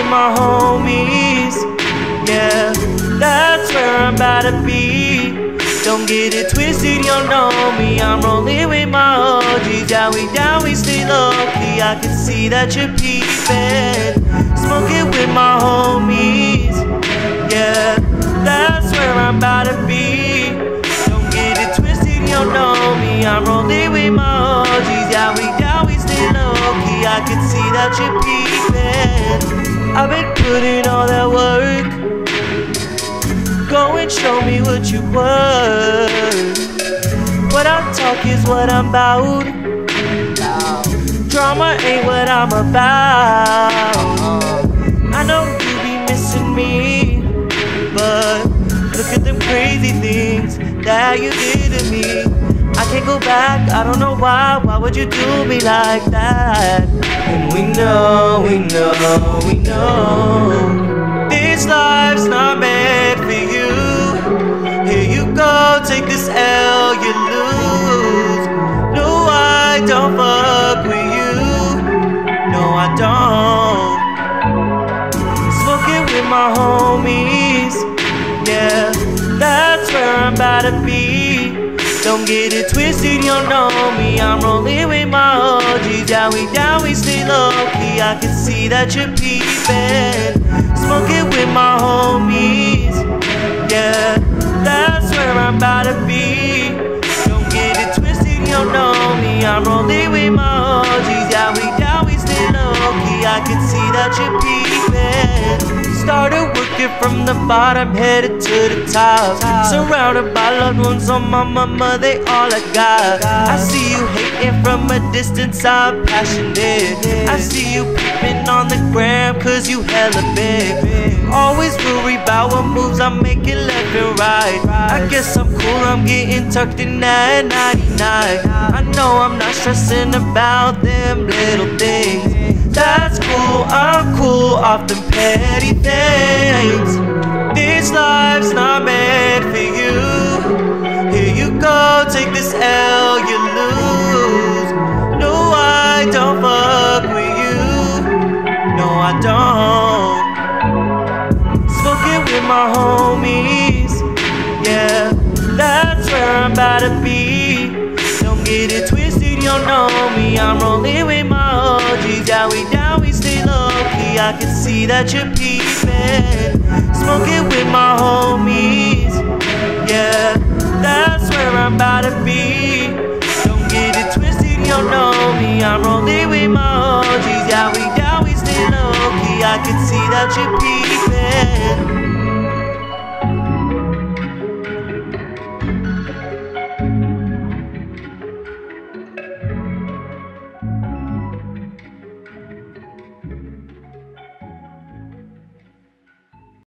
with my homies. Yeah, that's where I'm about to be. Don't get it twisted, you know me. I'm rolling with my OGs. Yeah, we down, we stay low-key. I can see that you're peeping. Smoking with my homies. Yeah, that's where I'm about to be. Don't get it twisted, you know me. I'm rolling with my OGs. Yeah, we down, we stay low-key. I can see that you're peeping. I've been putting all that work. Go and show me what you worth. What I talk is what I'm about. Drama ain't what I'm about. I know you be missing me, but look at them crazy things that you did to me. I can't go back, I don't know why. Why would you do me like that? And we know, we know, we know this life's not meant for you. Go take this L, you lose. No, I don't fuck with you. No, I don't. Smoking with my homies. Yeah, that's where I'm about to be. Don't get it twisted, you know me. I'm rolling with my OGs. Yeah, we down, we stay low-key. I can see that you're peeping. Smoking with my homies. Yeah, that's where I'm about to be. Don't get it twisted, you know me. I'm rolling with my OGs. Yeah, we down, we stay low-key. I can see that you're peeping. Started working from the bottom, headed to the top. Surrounded by loved ones on my mama, they all I got. I see you hating from a distance, I'm passionate. I see you peeping on the gram, cause you hella big. Always worry about what moves I'm making left and right. I guess I'm cool, I'm getting tucked in at 99. I know I'm not stressing about them little things. That's cool, I'm cool off them petty things. This life's not meant for you. Here you go, take this L, you lose. No, I don't fuck with you. No, I don't. With my homies, yeah, that's where I'm about to be. Don't get it twisted, you know me. I'm rolling with my OGs. Yeah, we down, we stay low-key. I can see that you're peeping. Smoking with my homies, yeah, that's where I'm about to be. Don't get it twisted, you know me. I'm rolling with my OGs. Yeah, we down, we stay low-key. I can see that you're peeping.